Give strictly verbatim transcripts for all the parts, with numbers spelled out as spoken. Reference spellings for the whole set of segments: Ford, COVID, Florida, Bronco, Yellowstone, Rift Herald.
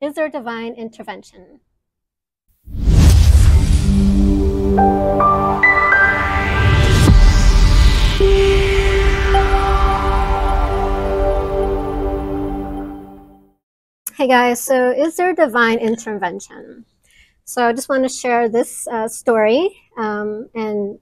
Is there divine intervention? Hey guys, so is there divine intervention? So I just want to share this uh, story, um, and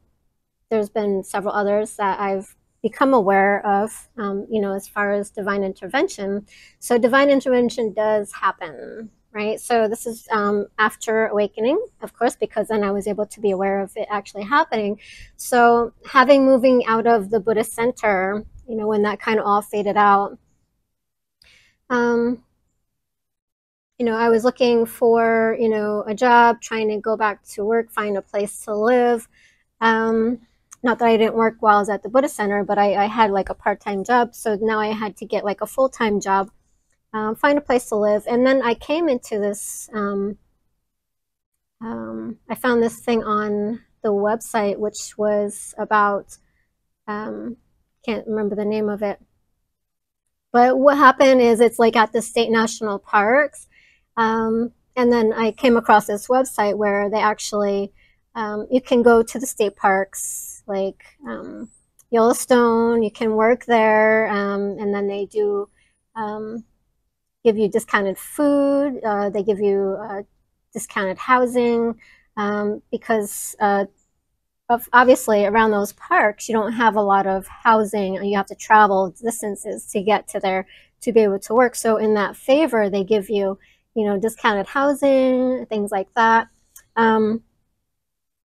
there's been several others that I've become aware of, um, you know, as far as divine intervention. So divine intervention does happen, right? So this is um, after awakening, of course, because then I was able to be aware of it actually happening. So having moving out of the Buddhist center, you know, when that kind of all faded out, um, you know, I was looking for, you know, a job, trying to go back to work, find a place to live. Um, not that I didn't work while I was at the Buddhist Center, but I, I had like a part-time job. So now I had to get like a full-time job, um, find a place to live. And then I came into this, um, um, I found this thing on the website, which was about, um, can't remember the name of it. But what happened is it's like at the state national parks. Um, and then I came across this website where they actually, um, you can go to the state parks, like um, Yellowstone, you can work there, um, and then they do um, give you discounted food, uh, they give you uh, discounted housing, um, because uh, of obviously around those parks, you don't have a lot of housing, and you have to travel distances to get to there to be able to work. So in that favor, they give you you know, discounted housing, things like that. Um,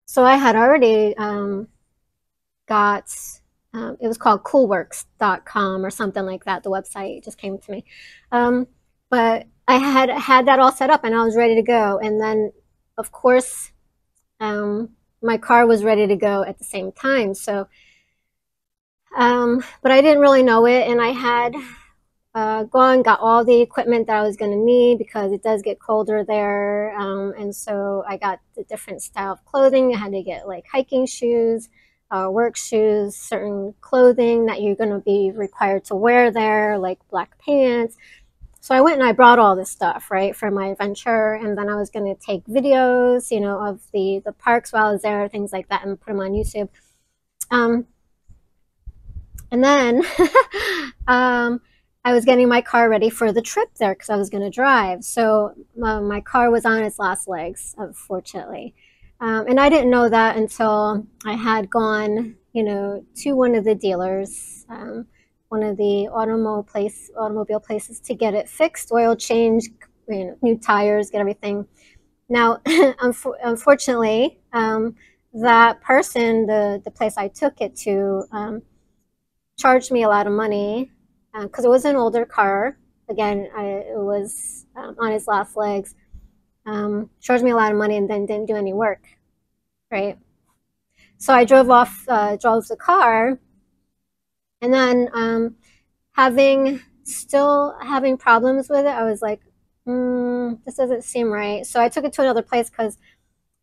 so I had already um, got, um, it was called cool works dot com or something like that. The website just came to me. Um, but I had had that all set up and I was ready to go. And then, of course, um, my car was ready to go at the same time. So, um, but I didn't really know it, and I had Uh, gone, got all the equipment that I was going to need because it does get colder there, um, and so I got the different style of clothing. I had to get like hiking shoes, uh, work shoes, certain clothing that you're going to be required to wear there, like black pants. So I went and I brought all this stuff, right, for my adventure, and then I was going to take videos, you know, of the, the parks while I was there, things like that, and put them on YouTube. Um, and then... um, I was getting my car ready for the trip there because I was going to drive. So uh, my car was on its last legs, unfortunately. Um, and I didn't know that until I had gone, you know, to one of the dealers, um, one of the automobile place, automobile places to get it fixed, oil change, you know, new tires, get everything. Now, unfortunately, um, that person, the, the place I took it to, um, charged me a lot of money. Because uh, it was an older car, again, I, it was um, on its last legs, um, charged me a lot of money and then didn't do any work, right? So I drove off, uh, drove the car, and then um, having, still having problems with it, I was like, mm, this doesn't seem right. So I took it to another place because,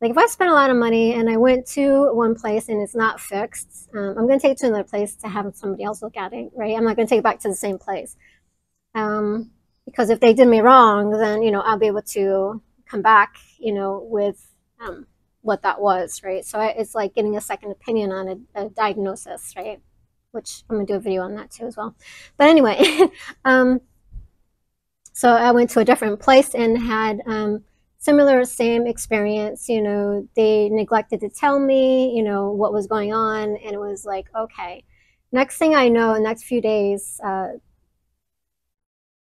like, if I spent a lot of money and I went to one place and it's not fixed, um, I'm going to take it to another place to have somebody else look at it, right? I'm not going to take it back to the same place. Um, because if they did me wrong, then, you know, I'll be able to come back, you know, with um, what that was, right? So I, it's like getting a second opinion on a, a diagnosis, right? Which I'm going to do a video on that too as well. But anyway, um, so I went to a different place and had... Um, similar, same experience, you know, they neglected to tell me, you know, what was going on, and it was like, okay, next thing I know, the next few days, uh,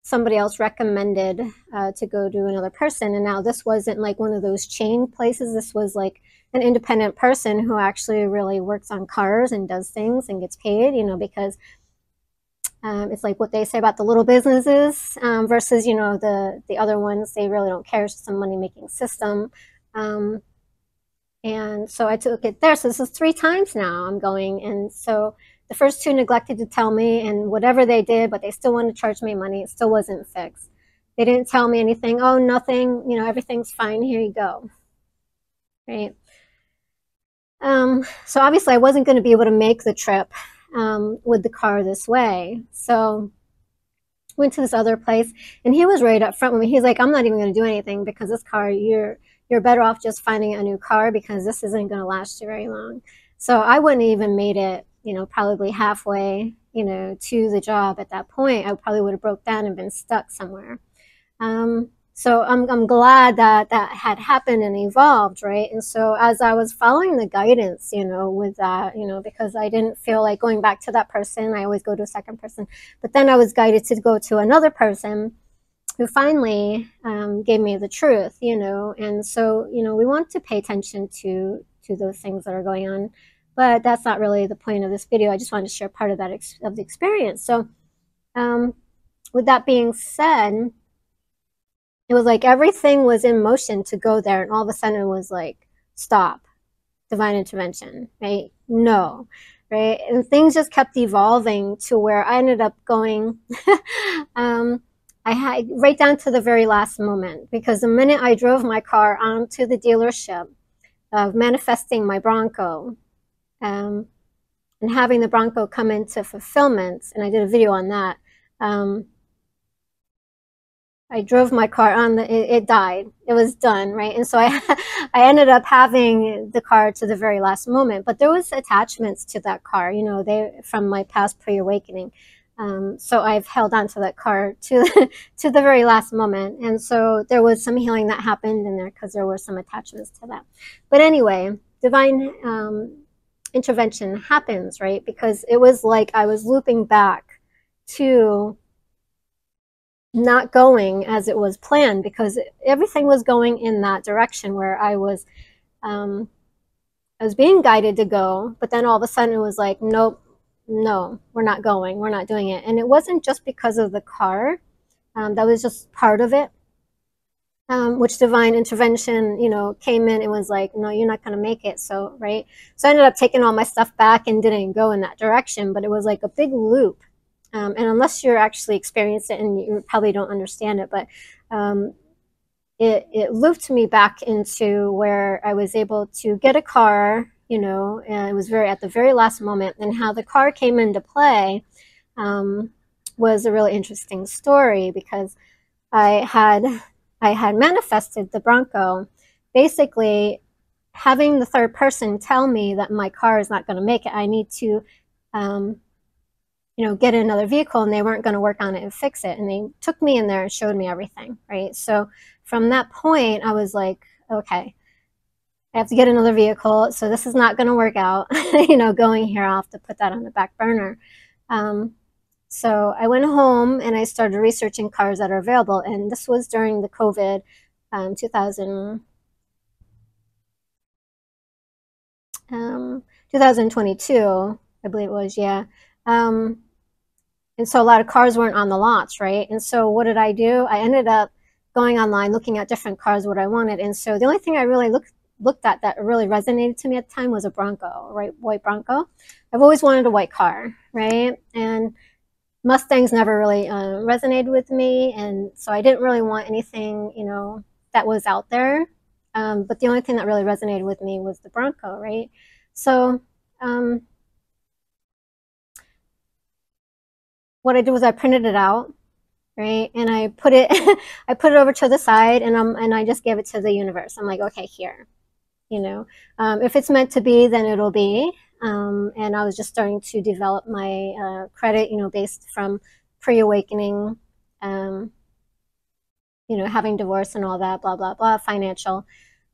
somebody else recommended uh, to go to another person, and now this wasn't like one of those chain places, this was like an independent person who actually really works on cars and does things and gets paid, you know, because Um, it's like what they say about the little businesses um, versus, you know, the, the other ones, they really don't care. It's just a money-making system. Um, and so I took it there. So this is three times now I'm going. And so the first two neglected to tell me, and whatever they did, but they still wanted to charge me money. It still wasn't fixed. They didn't tell me anything. Oh, nothing. You know, everything's fine. Here you go. Right. Um, so obviously I wasn't going to be able to make the trip. Um, with the car this way. So went to this other place, and he was right up front with me. He's like, I'm not even going to do anything because this car, you're you're better off just finding a new car because this isn't going to last you very long. So I wouldn't even made it, you know, probably halfway, you know, to the job at that point. I probably would have broke down and been stuck somewhere. Um, so I'm, I'm glad that that had happened and evolved, right? And so as I was following the guidance, you know, with that, you know, because I didn't feel like going back to that person, I always go to a second person. But then I was guided to go to another person who finally um, gave me the truth, you know. And so, you know, we want to pay attention to, to those things that are going on. But that's not really the point of this video. I just wanted to share part of that ex of the experience. So um, with that being said, it was like everything was in motion to go there. And all of a sudden it was like, stop, divine intervention, right? No, right? And things just kept evolving to where I ended up going, um, I had right down to the very last moment, because the minute I drove my car onto the dealership of manifesting my Bronco, Um, and having the Bronco come into fulfillment, and I did a video on that. Um, I drove my car on the, it, it died. It was done, right? And so I, I ended up having the car to the very last moment. But there was attachments to that car, you know, they from my past pre-awakening. Um, so I've held on to that car to to the very last moment, and so there was some healing that happened in there because there were some attachments to that. But anyway, divine. Um, intervention happens, right? Because it was like I was looping back to not going as it was planned, because everything was going in that direction where I was um, I was being guided to go, but then all of a sudden it was like, nope, no, we're not going, we're not doing it. And it wasn't just because of the car, um, that was just part of it, Um, which divine intervention, you know, came in and was like, no, you're not going to make it. So, right. So I ended up taking all my stuff back and didn't go in that direction, but it was like a big loop. Um, and unless you're actually experienced it, and you probably don't understand it, but um, it, it looped me back into where I was able to get a car, you know, and it was very at the very last moment, and how the car came into play um, was a really interesting story, because I had... I had manifested the Bronco, basically having the third person tell me that my car is not going to make it. I need to, um, you know, get another vehicle, and they weren't going to work on it and fix it. And they took me in there and showed me everything, right? So from that point, I was like, okay, I have to get another vehicle. So this is not going to work out, you know, going here. I'll have to put that on the back burner. Um, So I went home and I started researching cars that are available. And this was during the COVID um, two thousand, um, twenty twenty-two, I believe it was, yeah. Um, and so a lot of cars weren't on the lots, right? And so what did I do? I ended up going online, looking at different cars, what I wanted. And so the only thing I really looked looked at that really resonated to me at the time was a Bronco, right? White Bronco. I've always wanted a white car, right? And Mustangs never really uh, resonated with me, and so I didn't really want anything, you know, that was out there. Um, but the only thing that really resonated with me was the Bronco, right? So um, what I did was I printed it out, right, and I put it, I put it over to the side, and um, and I just gave it to the universe. I'm like, okay, here, you know, um, if it's meant to be, then it'll be. Um, and I was just starting to develop my uh, credit, you know, based from pre-awakening, um, you know, having divorce and all that, blah, blah, blah, financial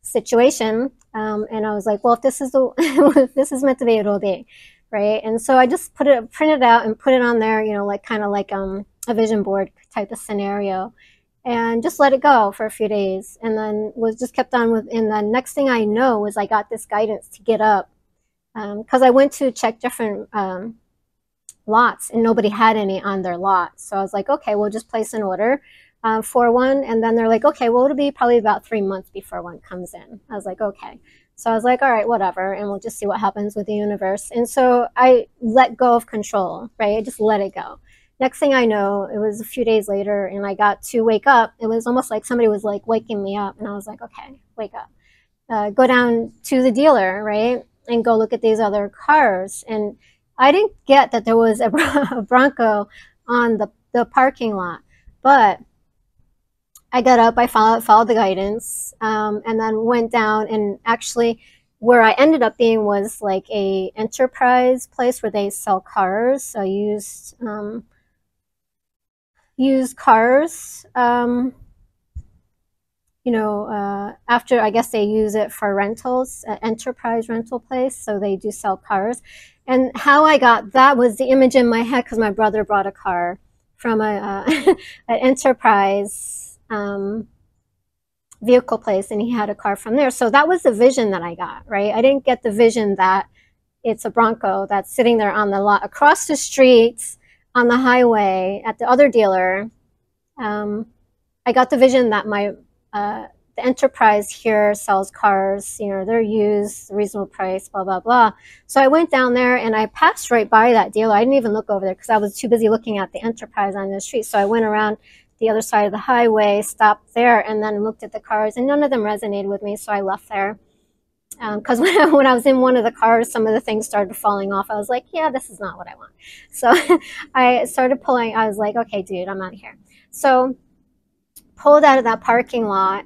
situation. Um, and I was like, well, if this is the, if this is meant to be, it'll be, right? And so I just put it, print it out and put it on there, you know, like kind of like um, a vision board type of scenario, and just let it go for a few days. And then was just kept on with, and the next thing I know was I got this guidance to get up. Because um, I went to check different um, lots, and nobody had any on their lot. So I was like, okay, we'll just place an order uh, for one. And then they're like, okay, well, it'll be probably about three months before one comes in. I was like, okay. So I was like, all right, whatever. And we'll just see what happens with the universe. And so I let go of control, right? I just let it go. Next thing I know, it was a few days later, and I got to wake up. It was almost like somebody was like waking me up. And I was like, okay, wake up. Uh, go down to the dealer, right? And go look at these other cars. And I didn't get that there was a Bronco on the the parking lot. But I got up, I followed, followed the guidance, um, and then went down, and actually where I ended up being was like a enterprise place where they sell cars. So I used, um, used cars, um, you know, uh, after, I guess they use it for rentals, uh, enterprise rental place. So they do sell cars. And how I got that was the image in my head, because my brother brought a car from a, uh, an enterprise um vehicle place, and he had a car from there. So that was the vision that I got, right? I didn't get the vision that it's a Bronco that's sitting there on the lot across the street on the highway at the other dealer. um I got the vision that my uh the enterprise here sells cars, you know, they're used, reasonable price, blah blah blah. So I went down there and I passed right by that dealer. I didn't even look over there because I was too busy looking at the enterprise on the street. So I went around the other side of the highway, stopped there, and then looked at the cars, and none of them resonated with me, so I left there. Because um, when, I, when I was in one of the cars, some of the things started falling off. I was like, yeah, this is not what I want. So I started pulling, I was like, okay, dude, I'm out of here. So pulled out of that parking lot,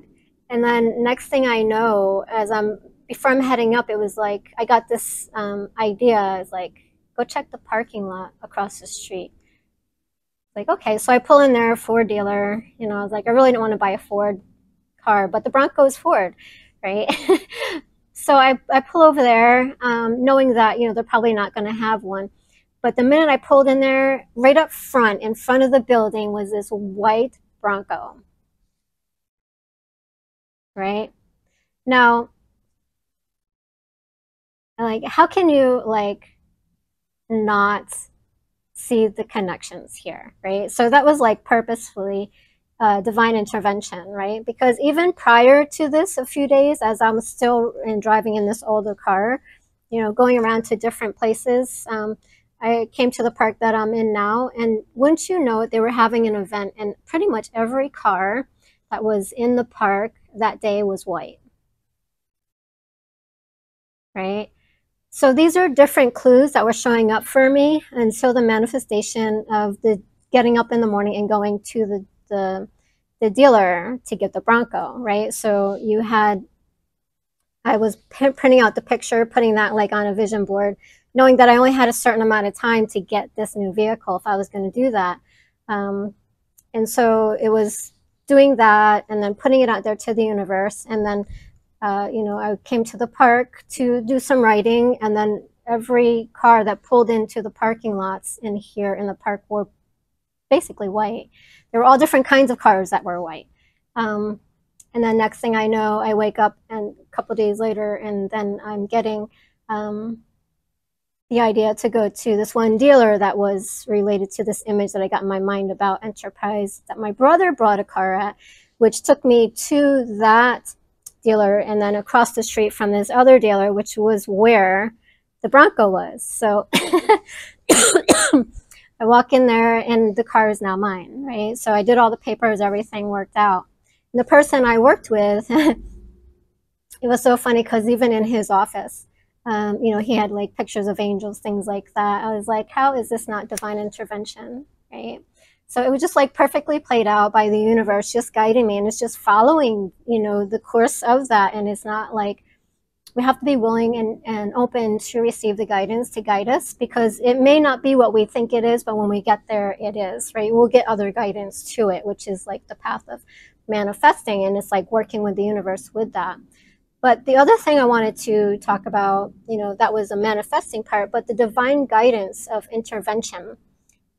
and then next thing I know, as I'm, before I'm heading up, it was like, I got this um, idea, I was like, go check the parking lot across the street. Like, okay, so I pull in there, Ford dealer, you know, I was like, I really don't want to buy a Ford car, but the Bronco is Ford, right? So I, I pull over there, um, knowing that, you know, they're probably not going to have one. But the minute I pulled in there, right up front, in front of the building was this white Bronco, right? Now, like, how can you, like, not see the connections here, right? So that was like purposefully uh, divine intervention, right? Because even prior to this, a few days, as I'm still in driving in this older car, you know, going around to different places, um, I came to the park that I'm in now, and wouldn't you know it, they were having an event, and pretty much every car that was in the park that day was white, right? So these are different clues that were showing up for me until the manifestation of the getting up in the morning and going to the, the, the dealer to get the Bronco, right? So you had, I was printing out the picture, putting that like on a vision board, knowing that I only had a certain amount of time to get this new vehicle if I was going to do that. Um, and so it was doing that and then putting it out there to the universe, and then Uh, you know, I came to the park to do some writing, and then every car that pulled into the parking lots in here in the park were basically white. There were all different kinds of cars that were white. Um, and then next thing I know, I wake up and a couple days later, and then I'm getting um, the idea to go to this one dealer that was related to this image that I got in my mind about enterprise that my brother brought a car at, which took me to that dealer, and then across the street from this other dealer, which was where the Bronco was. So I walk in there, and the car is now mine, right? So I did all the papers, everything worked out. And the person I worked with, it was so funny because even in his office, um, you know, he had like pictures of angels, things like that. I was like, how is this not divine intervention, right? So it was just like perfectly played out by the universe, just guiding me, and it's just following, you know, the course of that. And it's not like, we have to be willing and, and open to receive the guidance to guide us, because it may not be what we think it is, but when we get there, it is, right? We'll get other guidance to it, which is like the path of manifesting. And it's like working with the universe with that. But the other thing I wanted to talk about, you know, that was the manifesting part, but the divine guidance of intervention.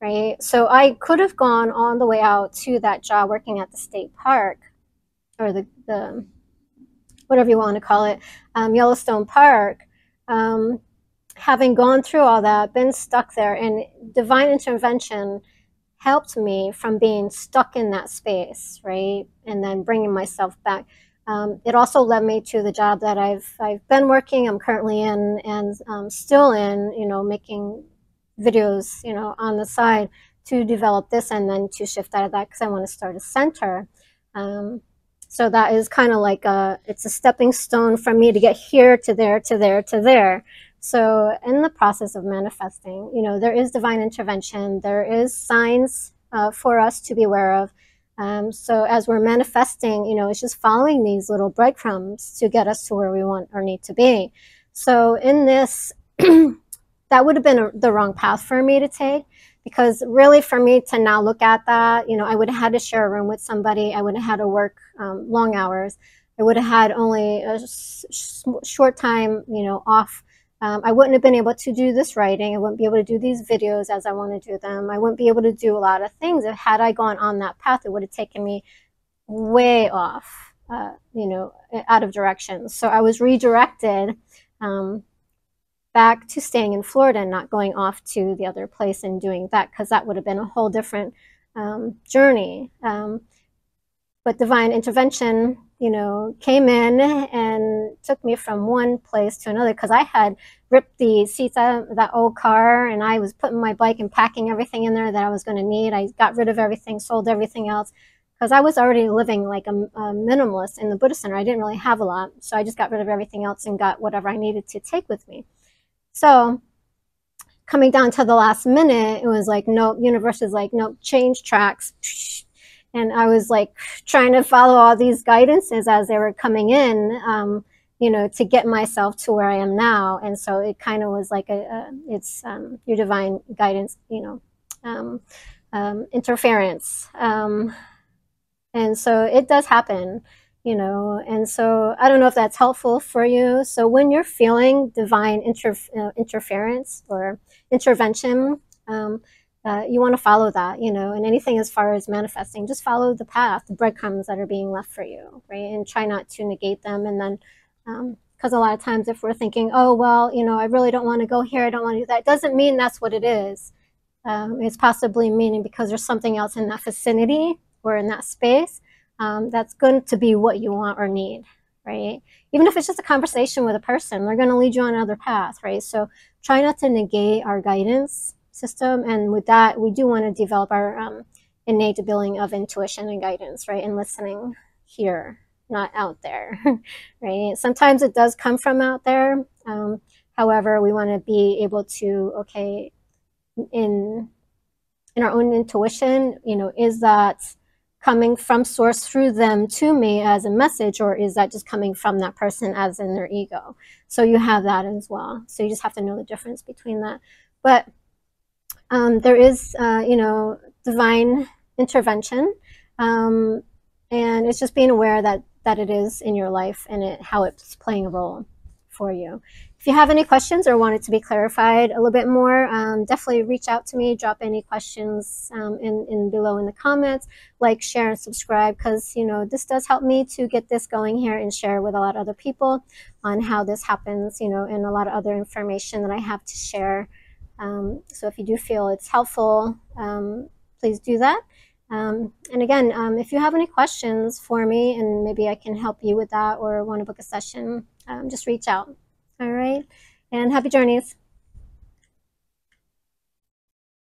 Right? So I could have gone on the way out to that job working at the state park, or the, the whatever you want to call it, um, Yellowstone Park, um, having gone through all that, been stuck there, and divine intervention helped me from being stuck in that space, right? And then bringing myself back. Um, it also led me to the job that I've, I've been working, I'm currently in, and um, still in, you know, making videos, you know, on the side to develop this, and then to shift out of that because I want to start a center. Um, so that is kind of like a, it's a stepping stone for me to get here to there to there to there. So in the process of manifesting, you know, there is divine intervention, there is signs uh, for us to be aware of. Um, so as we're manifesting, you know, it's just following these little breadcrumbs to get us to where we want or need to be. So in this, that would have been a, the wrong path for me to take, because really for me to now look at that, you know, I would have had to share a room with somebody. I would have had to work um, long hours. I would have had only a sh short time, you know, off. Um, I wouldn't have been able to do this writing. I wouldn't be able to do these videos as I want to do them. I wouldn't be able to do a lot of things. If had I gone on that path, it would have taken me way off, uh, you know, out of direction. So I was redirected um, back to staying in Florida and not going off to the other place and doing that, because that would have been a whole different um, journey. Um, but divine intervention, you know, came in and took me from one place to another, because I had ripped the seats out of that old car and I was putting my bike and packing everything in there that I was going to need. I got rid of everything, sold everything else, because I was already living like a, a minimalist in the Buddha Center. I didn't really have a lot, so I just got rid of everything else and got whatever I needed to take with me. So coming down to the last minute, it was like, nope, universe is like, nope, change tracks. And I was like trying to follow all these guidances as they were coming in, um, you know, to get myself to where I am now. And so it kind of was like, a, a it's um, your divine guidance, you know, um, um, interference. Um, and so it does happen, you know, and so I don't know if that's helpful for you. So when you're feeling divine inter uh, interference or intervention, um, Uh, you want to follow that, you know, and anything as far as manifesting, just follow the path, the breadcrumbs that are being left for you, right? And try not to negate them. And then, um, because a lot of times if we're thinking, oh, well, you know, I really don't want to go here, I don't want to do that, it doesn't mean that's what it is. Um, it's possibly meaning because there's something else in that vicinity or in that space um, that's going to be what you want or need, right? Even if it's just a conversation with a person, they're going to lead you on another path, right? So try not to negate our guidance system, and with that we do want to develop our um, innate ability of intuition and guidance, right? And listening here, not out there, right? Sometimes it does come from out there, um, however we want to be able to, okay, in in our own intuition, you know, is that coming from source through them to me as a message, or is that just coming from that person as in their ego? So you have that as well, so you just have to know the difference between that. But Um, there is, uh, you know, divine intervention, um, and it's just being aware that, that it is in your life and it, how it's playing a role for you. If you have any questions or want it to be clarified a little bit more, um, definitely reach out to me. Drop any questions um, in, in below in the comments. Like, share, and subscribe, because, you know, this does help me to get this going here and share with a lot of other people on how this happens, you know, and a lot of other information that I have to share. Um, so if you do feel it's helpful, um, please do that. Um, and again, um, if you have any questions for me and maybe I can help you with that or want to book a session, um, just reach out. All right. And happy journeys.